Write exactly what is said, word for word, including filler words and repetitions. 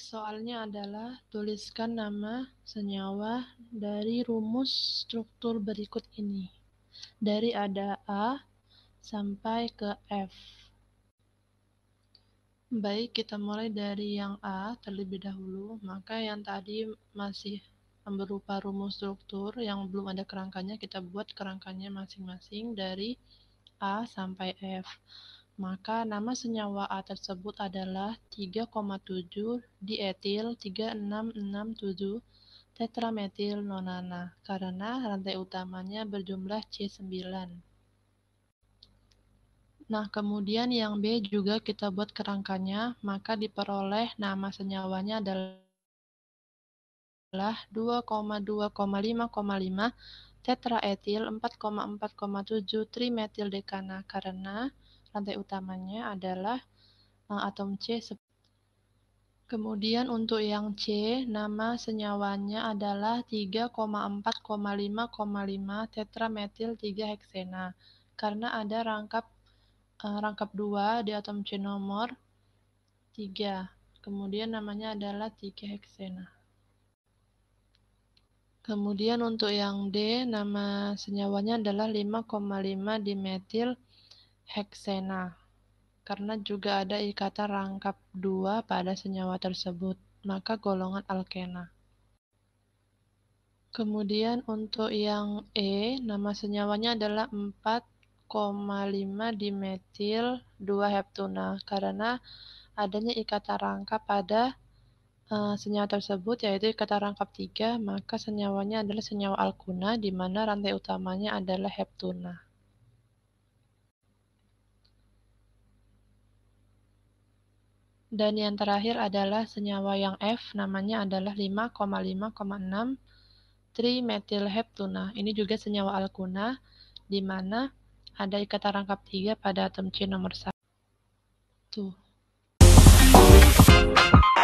soalnya adalah tuliskan nama senyawa dari rumus struktur berikut ini. Dari ada A sampai ke F. Baik, kita mulai dari yang A terlebih dahulu. Maka yang tadi masih berupa rumus struktur yang belum ada kerangkanya, kita buat kerangkanya masing-masing dari A sampai F. Maka nama senyawa A tersebut adalah tiga koma tujuh dietil tiga enam enam tujuh tetrametil nonana karena rantai utamanya berjumlah C sembilan. Nah, kemudian yang B juga kita buat kerangkanya, maka diperoleh nama senyawanya adalah dua koma dua koma lima koma lima tetraetil empat koma empat koma tujuh trimetil dekana karena rantai utamanya adalah atom C. Kemudian untuk yang C, nama senyawanya adalah tiga koma empat koma lima koma lima tetrametil tiga heksena karena ada rangkap rangkap dua di atom C nomor tiga. Kemudian namanya adalah tiga heksena. Kemudian untuk yang D, nama senyawanya adalah lima koma lima dimetil heksena karena juga ada ikatan rangkap dua pada senyawa tersebut, maka golongan alkena. Kemudian untuk yang E, nama senyawanya adalah empat koma lima dimetil dua heptuna karena adanya ikatan rangkap pada uh, senyawa tersebut, yaitu ikatan rangkap tiga, maka senyawanya adalah senyawa alkuna di mana rantai utamanya adalah heptuna. Dan yang terakhir adalah senyawa yang F, namanya adalah lima koma lima koma enam trimetilheptuna. Ini juga senyawa alkuna, di mana ada ikatan rangkap tiga pada atom C nomor satu. Tuh.